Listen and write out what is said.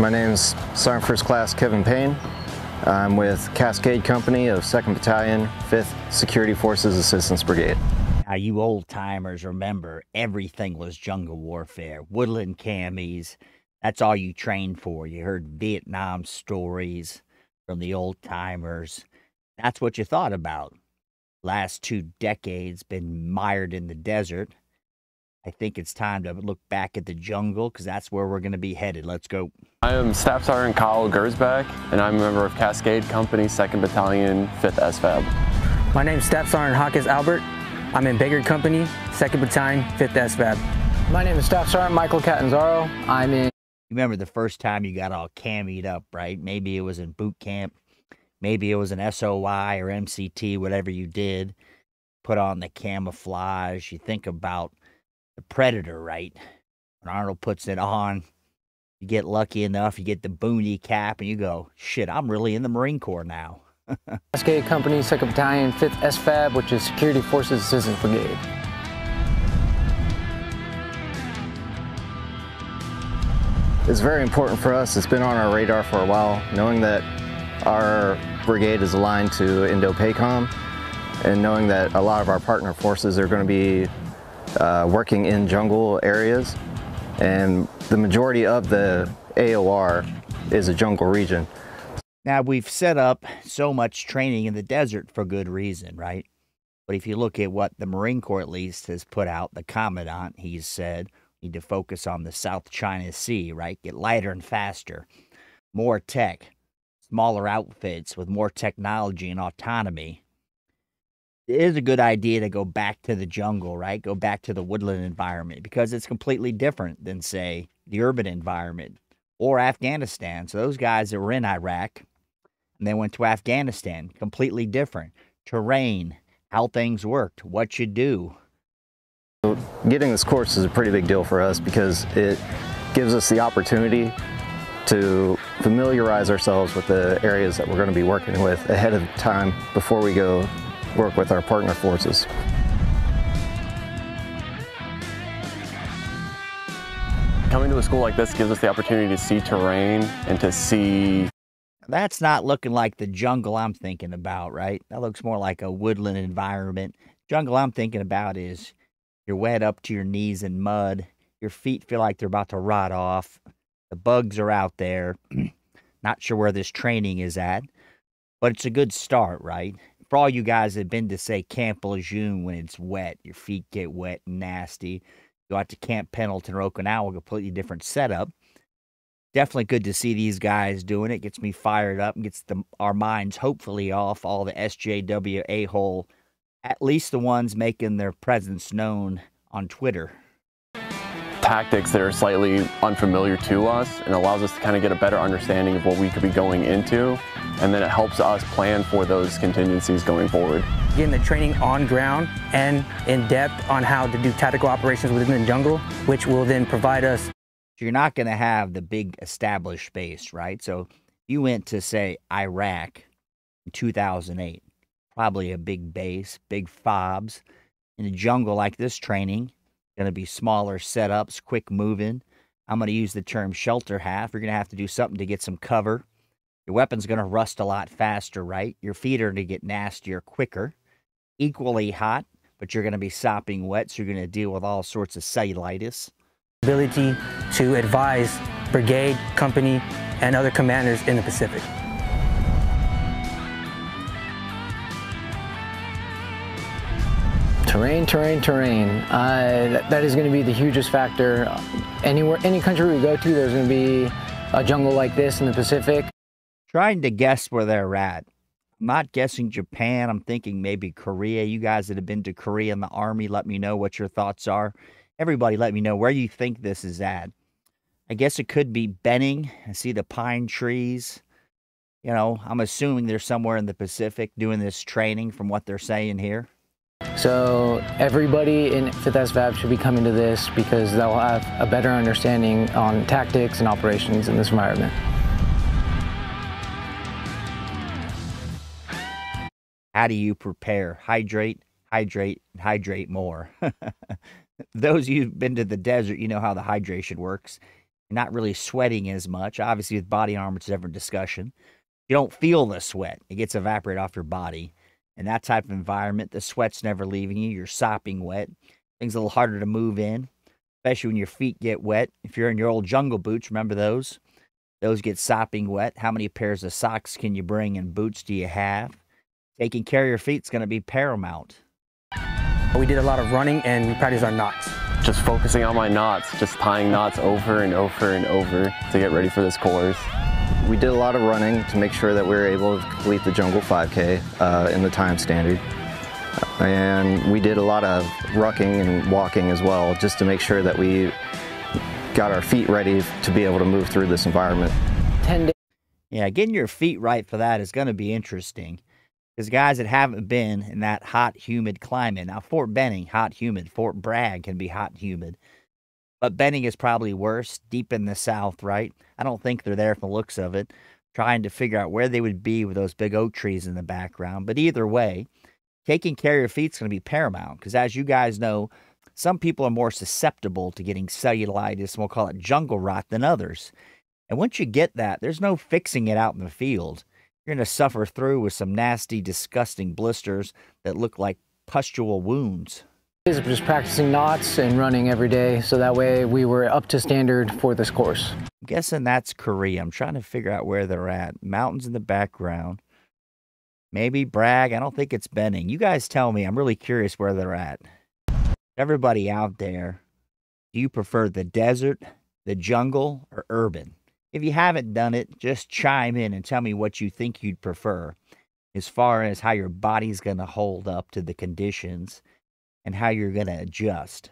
My name is Sergeant First Class Kevin Payne. I'm with Cascade Company of 2nd Battalion, 5th Security Forces Assistance Brigade. Now, you old-timers remember everything was jungle warfare, woodland camis. That's all you trained for. You heard Vietnam stories from the old-timers. That's what you thought about. Last 2 decades been mired in the desert. I think it's time to look back at the jungle because that's where we're going to be headed. Let's go. I am Staff Sergeant Kyle Gersbeck, and I'm a member of Cascade Company, 2nd Battalion, 5th SFAB. My name is Staff Sergeant Hawkes Albert. I'm in Baker Company, 2nd Battalion, 5th SFAB. My name is Staff Sergeant Michael Catanzaro. I'm in... You remember the first time you got all cammied up, right? Maybe it was in boot camp. Maybe it was an SOI or MCT, whatever you did. Put on the camouflage. You think about the Predator, right? When Arnold puts it on, you get lucky enough, you get the boonie cap, and you go, shit, I'm really in the Marine Corps now. Cascade Company, 2nd Battalion, 5th SFAB, which is Security Forces Assistance Brigade. It's very important for us. It's been on our radar for a while, knowing that our brigade is aligned to Indo-PACOM, and knowing that a lot of our partner forces are going to be working in jungle areas, and the majority of the AOR is a jungle region. Now, we've set up so much training in the desert for good reason, right? But if you look at what the Marine Corps at least has put out, the Commandant, he's said, we need to focus on the South China Sea, right? Get lighter and faster, more tech, smaller outfits with more technology and autonomy. It is a good idea to go back to the jungle, right? Go back to the woodland environment because it's completely different than, say, the urban environment or Afghanistan. So those guys that were in Iraq and they went to Afghanistan, completely different. Terrain, how things worked, what you do. Getting this course is a pretty big deal for us because it gives us the opportunity to familiarize ourselves with the areas that we're going to be working with ahead of time before we go work with our partner forces. Coming to a school like this gives us the opportunity to see terrain and to see... That's not looking like the jungle I'm thinking about, right? That looks more like a woodland environment. Jungle I'm thinking about is you're wet up to your knees in mud. Your feet feel like they're about to rot off. The bugs are out there. Not sure where this training is at, but it's a good start, right? For all you guys that have been to, say, Camp Lejeune when it's wet, your feet get wet and nasty. Go out to Camp Pendleton or Okinawa, completely different setup. Definitely good to see these guys doing it. Gets me fired up and gets our minds hopefully off all the SJW a-hole, at least the ones making their presence known on Twitter. Tactics that are slightly unfamiliar to us and allows us to kind of get a better understanding of what we could be going into, and then it helps us plan for those contingencies going forward. Getting the training on ground and in depth on how to do tactical operations within the jungle, which will then provide us. So you're not going to have the big established base, right? So you went to, say, Iraq in 2008, probably a big base, big FOBs. In a jungle like this training, going to be smaller setups, quick moving. I'm going to use the term shelter half. You're going to have to do something to get some cover. Your weapon's going to rust a lot faster, right? Your feet are going to get nastier quicker. Equally hot, but you're going to be sopping wet, so you're going to deal with all sorts of cellulitis. Ability to advise brigade, company, and other commanders in the Pacific. Terrain. That is going to be the hugest factor. Anywhere, any country we go to, there's going to be a jungle like this in the Pacific. Trying to guess where they're at. I'm not guessing Japan. I'm thinking maybe Korea. You guys that have been to Korea in the Army, let me know what your thoughts are. Everybody, let me know where you think this is at. I guess it could be Benning. I see the pine trees. You know, I'm assuming they're somewhere in the Pacific doing this training from what they're saying here. So everybody in 5th SFAB should be coming to this because they'll have a better understanding on tactics and operations in this environment. How do you prepare? Hydrate, hydrate, and hydrate more. Those of you who've been to the desert, you know how the hydration works. You're not really sweating as much. Obviously, with body armor, it's a different discussion. You don't feel the sweat. It gets evaporated off your body. In that type of environment, the sweat's never leaving you. You're sopping wet. Things a little harder to move in, especially when your feet get wet. If you're in your old jungle boots, remember those? Those get sopping wet. How many pairs of socks can you bring and boots do you have? Taking care of your feet is going to be paramount. We did a lot of running and we practiced our knots. Just focusing on my knots, just tying knots over and over and over to get ready for this course. We did a lot of running to make sure that we were able to complete the jungle 5K in the time standard. And we did a lot of rucking and walking as well, just to make sure that we got our feet ready to be able to move through this environment. Yeah, getting your feet right for that is going to be interesting. Because guys that haven't been in that hot, humid climate. Now, Fort Benning, hot, humid. Fort Bragg can be hot, humid. But Benning is probably worse, deep in the south, right? I don't think they're there from the looks of it. Trying to figure out where they would be with those big oak trees in the background. But either way, taking care of your feet is going to be paramount. Because as you guys know, some people are more susceptible to getting cellulitis, and we'll call it jungle rot, than others. And once you get that, there's no fixing it out in the field. You're going to suffer through with some nasty, disgusting blisters that look like pustule wounds. Just practicing knots and running every day, so that way we were up to standard for this course. I'm guessing that's Korea. I'm trying to figure out where they're at. Mountains in the background. Maybe Bragg. I don't think it's Benning. You guys tell me. I'm really curious where they're at. Everybody out there, do you prefer the desert, the jungle, or urban? If you haven't done it, just chime in and tell me what you think you'd prefer as far as how your body's going to hold up to the conditions and how you're going to adjust.